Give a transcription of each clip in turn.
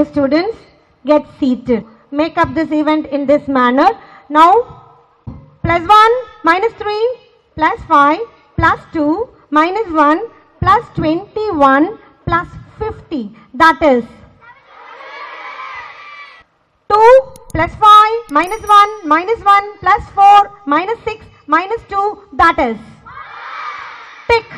your students. Get seated. Make up this event in this manner. Now, +1 - 3 + 5 + 2 - 1 + 21 + 50. That is 2 + 5 - 1 - 1 + 4 - 6 - 2. That is tick.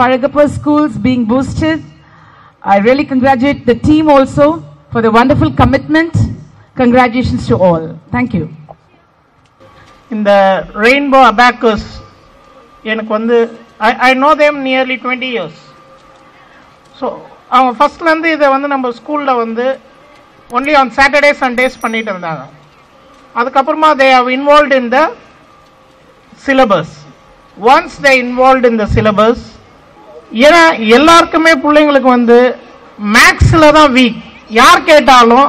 Paragapur schools being boosted. I really congratulate the team also for the wonderful commitment. Congratulations to all. Thank you. In the Rainbow Abacus, I know them nearly 20 years. So, our first Landi is our school only on Saturdays and Sundays. They are involved in the syllabus. Once they are involved in the syllabus, எல்லாருக்குமே பிள்ளைங்களுக்கு மேக்ஸ்ல தான் week. யார் கேட்டாலும்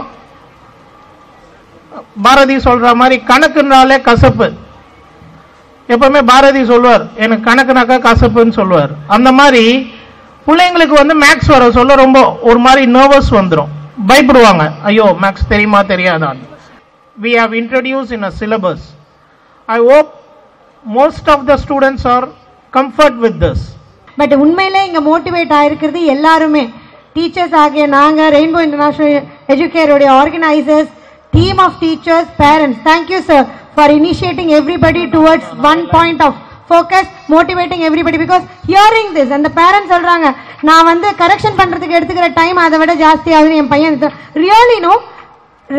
பாரதி சொல்ற மாதிரி கணக்குனாலே கசப்பு. எப்பவுமே பாரதி சொல்வார், எனக்கு கணக்குனாக்கா கசப்புன்னு சொல்வார். அந்த மாதிரி பிள்ளைங்களுக்கு மேக்ஸ் வர சொல்ல ரொம்ப ஒரு மாதிரி நர்வஸ் வந்துரும். பயப்படுவாங்க, ஐயோ மேக்ஸ் தெரியுமா தெரியாதான். We have introduced in a syllabus. I hope most of the students are comfort with this. But unmaile inga motivate aayirukkirathu ellarume teachers agiya naanga Rainbow International Educare ude organizers, team of teachers, parents. Thank you sir for initiating everybody towards one point of focus, motivating everybody, because hearing this and the parents solranga na correction pandradhukku eduthukkira time adavada jaasti aagudhu en paiyan. Really no,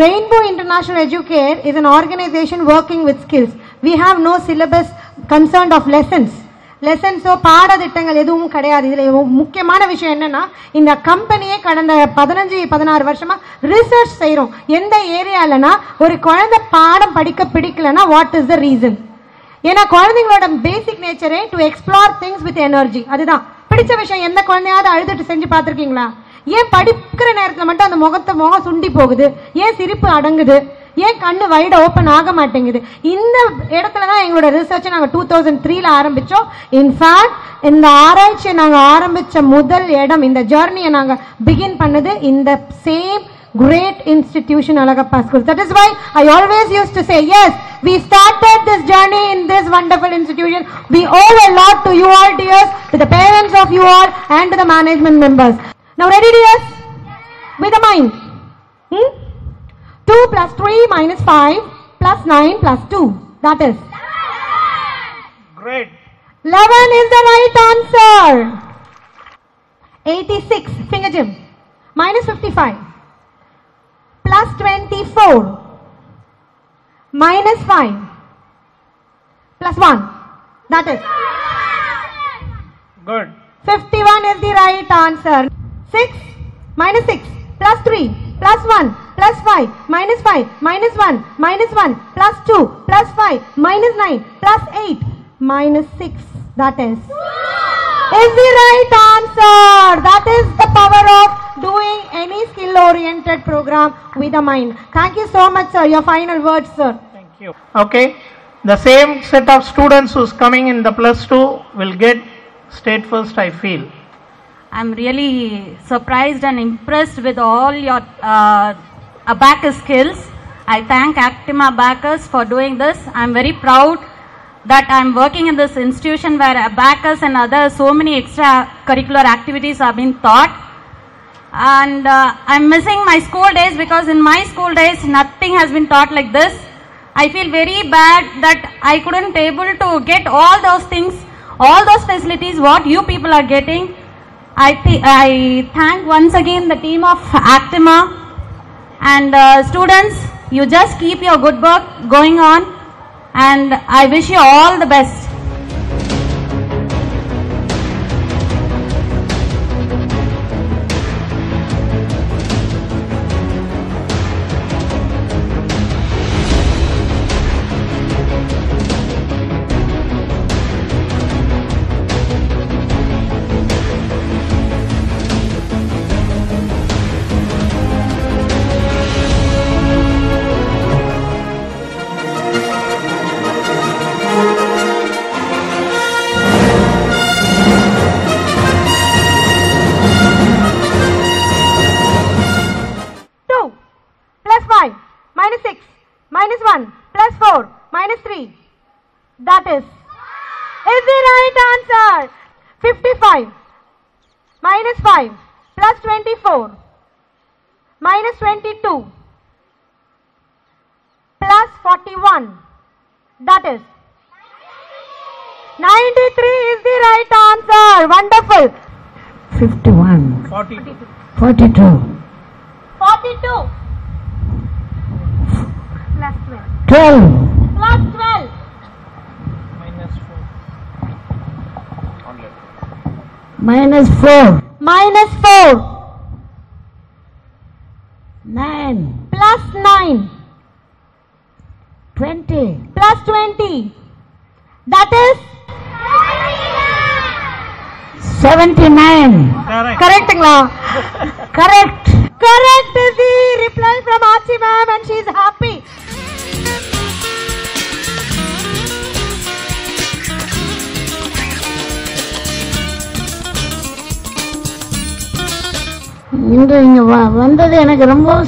Rainbow International Educare is an organization working with skills. We have no syllabus concerned of lessons. லெசன்ஸோ பாடத்திட்டங்கள் எதுவும் கிடையாது. இதில் முக்கியமான விஷயம் என்னன்னா, இந்த கம்பெனியே கடந்த 15-16 வருஷமா ரிசர்ச் செய்கிறோம். எந்த ஏரியாலனா ஒரு குழந்தை பாடம் படிக்க பிடிக்கலன்னா வாட் இஸ் த ரீசன். ஏன்னா குழந்தைங்களோட பேசிக் நேச்சரே to explore things with energy. அதுதான் பிடிச்ச விஷயம். எந்த குழந்தையாவது அழுதுட்டு செஞ்சு பார்த்துருக்கீங்களா? ஏன் படிக்கிற நேரத்தில் மட்டும் அந்த முகம் சுண்டி போகுது? ஏன் சிரிப்பு அடங்குது? ஏன் கண்ணு வைட ஓப்பன் ஆக மாட்டேங்குது? இந்த இடத்துல தான் எங்களோட ரிசர்ச்சை நாங்கள் 2003 ஆரம்பித்தோம். இன்ஃபேக்ட் இந்த ஆராய்ச்சியை நாங்கள் ஆரம்பித்த முதல் இடம், இந்த ஜேர்னியை நாங்கள் பிகின் பண்ணது இந்த same great institution, Alagappa School. That is why I always used to say, yes, we started this journey in this wonderful institution. We owe a lot to you all dears, to the parents of you all and to the management members. Now ready dears? Yes. With a mind. 2 + 3 - 5 + 9 + 2. That is 11. Great. 11 is the right answer. 86. Finger jib. minus 55, plus 24, minus 5, plus 1. That is good. 51 is the right answer. 6 minus 6 plus 3 plus 1 plus 5 minus 1 minus 1 plus 2 plus 5 minus 9 plus 8 minus 6. That is the right answer. That is the power of doing any skill oriented program with the mind. Thank you so much, sir. Your final words, sir. Thank you. Okay. The same set of students who's coming in the plus 2 will get state first, I feel. I'm really surprised and impressed with all your Abacus skills. I thank Actima Abacus for doing this. I'm very proud that I'm working in this institution where Abacus and other so many extra curricular activities are being taught. And I'm missing my school days, because in my school days nothing has been taught like this. I feel very bad that I couldn't able to get all those things, all those facilities what you people are getting. I thank once again the team of Actima and students. You just keep your good work going on, and I wish you all the best.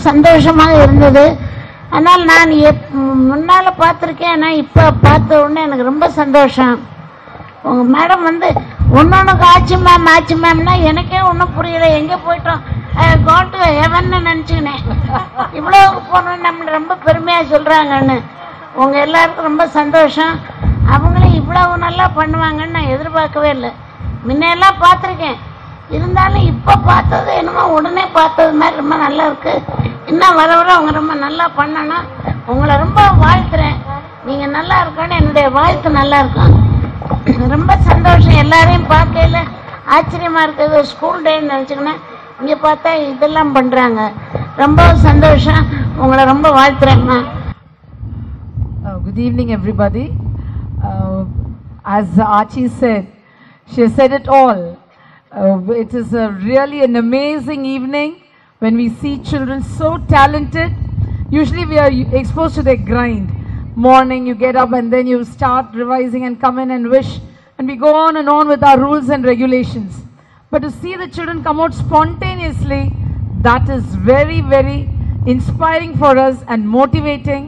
சந்தோஷமாக இருந்தது. ஆனால் நான் முன்னால பார்த்திருக்கேன், ஆனா இப்ப பார்த்த உடனே எனக்கு ரொம்ப சந்தோஷம். உங்க மேடம் வந்து ஒன்னொன்னுக்கு ஆச்சு மேம் ஆச்சு மேம்னா எனக்கே ஒன்றும் புரியல, எங்கே போயிட்டோம் கோட்டு ஹெவன்னு நினச்சிக்கினேன். இவ்வளோவுக்கு போனோம் நம்மளை ரொம்ப பெருமையாக சொல்கிறாங்கன்னு. உங்கள் எல்லாருக்கும் ரொம்ப சந்தோஷம். அவங்களே இவ்வளவு நல்லா பண்ணுவாங்கன்னு நான் எதிர்பார்க்கவே இல்லை. முன்னெல்லாம் பார்த்துருக்கேன், இருந்தாலும் இப்போ பார்த்தது என்னமோ உடனே பார்த்தது மாதிரி ரொம்ப நல்லா இருக்குது. இன்னும் வர வர அவங்க ரொம்ப நல்லா பண்ணணும். உங்களை ரொம்ப வாழ்த்துறேன். நீங்கள் நல்லா இருக்கணும், என்னுடைய வாழ்த்து நல்லா இருக்கும். ரொம்ப சந்தோஷம். எல்லாரையும் பார்க்கல ஆச்சரியமாக இருக்குது. ஸ்கூல் டேன்னு நினச்சிக்கினேன், இங்கே பார்த்தா இதெல்லாம் பண்ணுறாங்க. ரொம்ப சந்தோஷம். உங்களை ரொம்ப வாழ்த்துறேம்மா. Good evening everybody. As Aachi said, she said it all. It is really an amazing evening when we see children so talented. Usually we are exposed to their grind. Morning you get up and then you start revising and come in and wish, and we go on and on with our rules and regulations. But to see the children come out spontaneously, that is very, very inspiring for us and motivating.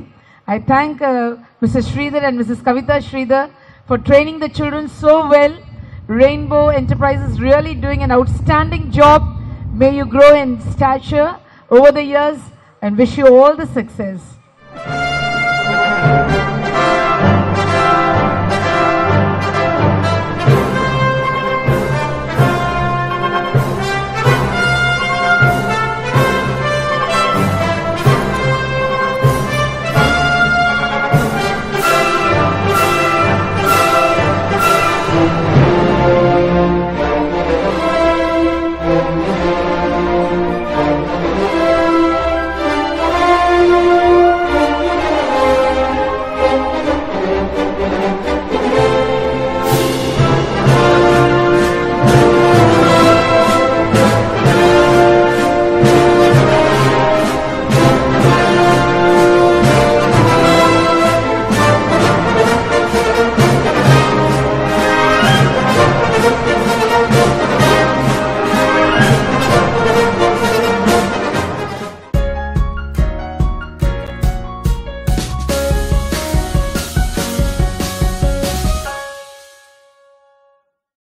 I thank Mrs. Sridhar and Mrs. Kavitha Sridhar for training the children so well. Rainbow Enterprises really doing an outstanding job. May you grow in stature over the years, and wish you all the success.